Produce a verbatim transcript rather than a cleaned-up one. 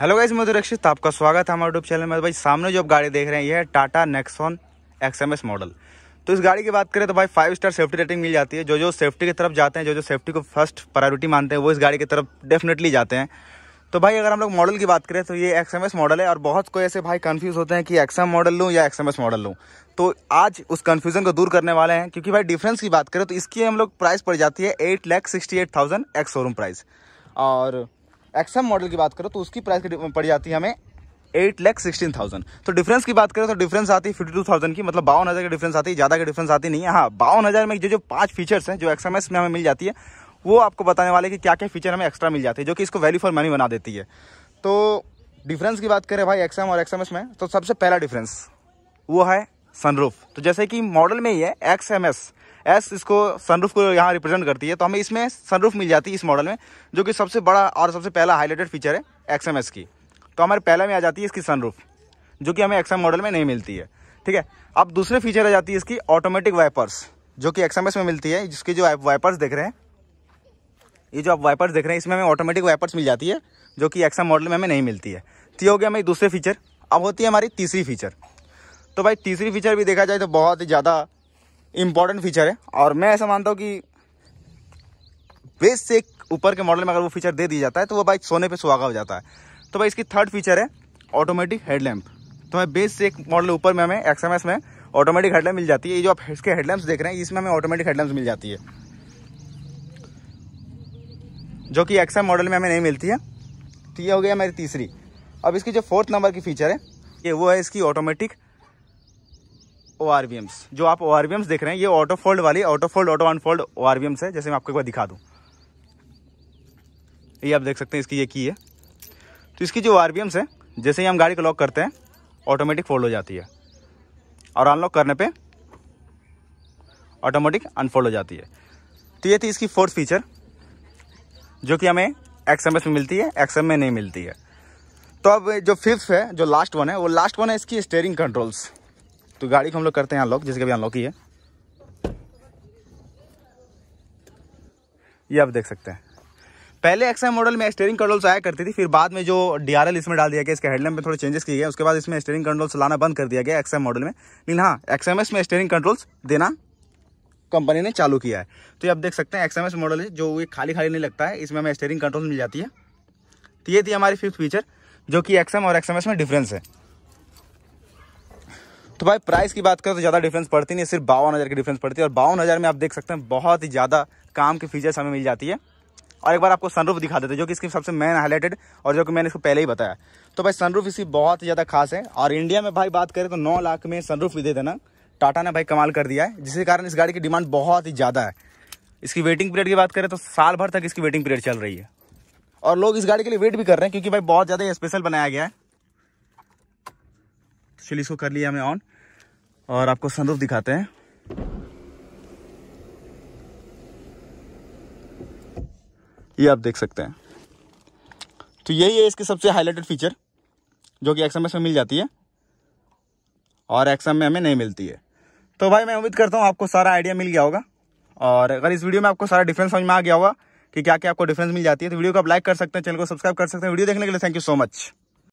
Hello guys, मैं उदय रक्षित, आपका स्वागत है हमारे यूट्यूब चैनल में। भाई सामने जो आप गाड़ी देख रहे हैं ये है Tata Nexon X M S model. तो इस गाड़ी की बात करें तो भाई फाइव स्टार सेफ्टी रेटिंग मिल जाती है। जो जो सेफ्टी की तरफ जाते हैं, जो जो सेफ्टी को फर्स्ट प्रायोरिटी मानते हैं, वो इस गाड़ी की तरफ डेफिनेटली जाते हैं। तो भाई अगर हम लोग मॉडल की बात करें तो ये एक्स एम एस मॉडल है और बहुत कोई ऐसे भाई कन्फ्यूज़ होते हैं कि एक्स एम मॉडल लूँ या एक्स एम एस मॉडल लूँ। तो आज उस कन्फ्यूज़न को दूर करने वाले हैं, क्योंकि भाई डिफरेंस की बात करें तो इसकी हम लोग प्राइस पड़ जाती है eight lakh sixty eight thousand ex showroom price. और एक्स एम मॉडल की बात करो तो उसकी प्राइस पड़ जाती है हमें एट लैख सिक्सटीन थाउजेंड। तो डिफरेंस की बात करें तो डिफरेंस आती है फिफ्टी टू थाउजेंड की, मतलब बावन हज़ार की डिफरेंस आती है, ज़्यादा की डिफरेंस आती नहीं है। हाँ, बावन हज़ार में जो जो पांच फीचर्स हैं जो एक्स एम एस में हमें मिल जाती है, वो आपको बताने वाले कि क्या क्या फीचर हमें एक्स्ट्रा मिल जाती है, जो कि इसको वैल्यू फॉर मनी बना देती है। तो डिफरेंस की बात करें भाई एक्स एम और एक्स एम एस में, तो सबसे पहला डिफरेंस वो है सनरूफ। तो जैसे कि मॉडल में ही है एक्स एम एस, एस इसको सनरूफ को यहाँ रिप्रेजेंट करती है, तो हमें इसमें सनरूफ मिल जाती है इस मॉडल में, जो कि सबसे बड़ा और सबसे पहला हाईलाइटेड फीचर है एक्स एम एस की। तो हमारे पहले में आ जाती है इसकी सनरूफ, जो कि हमें एक्स एम मॉडल में नहीं मिलती है। ठीक है, अब दूसरे फीचर आ जाती है इसकी ऑटोमेटिक वाइपर्स, जो कि एक्स एम एस में मिलती है। जिसकी जो आप वाइपर्स देख रहे हैं, ये जो आप वाइपर्स देख रहे हैं, इसमें हमें ऑटोमेटिक वाइपर्स मिल जाती है, जो कि एक्स एम मॉडल में हमें नहीं मिलती है। तो ये हो गया हमारी दूसरे फीचर। अब होती है हमारी तीसरी फीचर। तो भाई तीसरी फीचर भी देखा जाए तो बहुत ही ज़्यादा इम्पॉर्टेंट फीचर है, और मैं ऐसा मानता हूँ कि बेस से ऊपर के मॉडल में अगर वो फीचर दे दिया जाता है तो वो भाई सोने पे सुहागा हो जाता है। तो भाई इसकी थर्ड फीचर है ऑटोमेटिक हेडलैम्प। तो भाई बेस से एक मॉडल ऊपर में हमें एक्स एम एस में ऑटोमेटिक हेडलैम्प मिल जाती है। ये जो आप इसके हेडलैम्प्स देख रहे हैं, इसमें हमें ऑटोमेटिक हेडलैम्प्स मिल जाती है, जो कि एक्स एम मॉडल में हमें नहीं मिलती है। तो ये हो गया मेरी तीसरी। अब इसकी जो फोर्थ नंबर की फीचर है ये वो है इसकी automatic O R V Ms. जो आप ओ आर वी एम्स देख रहे हैं, ये ऑटो फोल्ड वाली auto fold auto unfold O R V Ms है। जैसे मैं आपको एक बार दिखा दूं, ये आप देख सकते हैं इसकी ये की है। तो इसकी जो ओ आर वी एम्स है, जैसे ही हम गाड़ी को लॉक करते हैं ऑटोमेटिक फोल्ड हो जाती है, और अनलॉक करने पे ऑटोमेटिक अनफोल्ड हो जाती है। तो ये थी इसकी फोर्थ फीचर, जो कि हमें एक्स एम एस में मिलती है, एक्स एम में नहीं मिलती है। तो अब जो फिफ्थ है, जो लास्ट वन है, वो लास्ट वन है इसकी स्टीयरिंग कंट्रोल्स। तो गाड़ी को हम लोग करते हैं अनलॉक, जिसके भी अनलॉक ही है, ये आप देख सकते हैं। पहले एक्स एम मॉडल में स्टीयरिंग कंट्रोल्स आया करती थी, फिर बाद में जो डी आर एल इसमें डाल दिया गया, इसके हेडलैम्प में थोड़े चेंजेस किए गए, उसके बाद इसमें स्टीयरिंग कंट्रोल्स लाना बंद कर दिया गया एक्स एम मॉडल में। लेकिन हाँ, एक्स एम एस में स्टीयरिंग कंट्रोल्स देना कंपनी ने चालू किया है। तो ये आप देख सकते हैं एक्स एम एस मॉडल है, जो ये खाली खाली नहीं लगता है, इसमें हमें स्टीयरिंग कंट्रोल मिल जाती है। तो ये थी हमारी फिफ्थ फीचर, जो कि एक्स एम और एक्स एम एस में डिफरेंस है। तो भाई प्राइस की बात करें तो ज़्यादा डिफरेंस पड़ती नहीं है, सिर्फ बावन हज़ार की डिफरेंस पड़ती है। और बावन हज़ार में आप देख सकते हैं बहुत ही ज़्यादा काम के फीचर्स हमें मिल जाती है। और एक बार आपको सनरूफ दिखा देते हैं, जो कि इसकी सबसे मेन हाईलाइटेड, और जो कि मैंने इसको पहले ही बताया। तो भाई सनरूफ इसकी बहुत ज़्यादा खास है, और इंडिया में भाई बात करें तो नौ लाख में सनरूफ भी दे देना टाटा ने भाई कमाल कर दिया है, जिसके कारण इस गाड़ी की डिमांड बहुत ही ज़्यादा है। इसकी वेटिंग पीरियड की बात करें तो साल भर तक इसकी वेटिंग पीरियड चल रही है, और लोग इस गाड़ी के लिए वेट भी कर रहे हैं, क्योंकि भाई बहुत ज़्यादा स्पेशल बनाया गया है। चलिए इसको कर लिया हमें ऑन, और आपको सनरूफ दिखाते हैं। ये आप देख सकते हैं। तो यही है इसके सबसे हाईलाइटेड फीचर, जो कि एक्स एम एस में मिल जाती है और एक्स एम में हमें नहीं मिलती है। तो भाई मैं उम्मीद करता हूँ आपको सारा आइडिया मिल गया होगा, और अगर इस वीडियो में आपको सारा डिफरेंस समझ में आ गया होगा कि क्या क्या आपको डिफरेंस मिल जाती है, तो वीडियो को आप लाइक कर सकते हैं, चैनल को सब्सक्राइब कर सकते हैं। वीडियो देखने के लिए थैंक यू सो मच।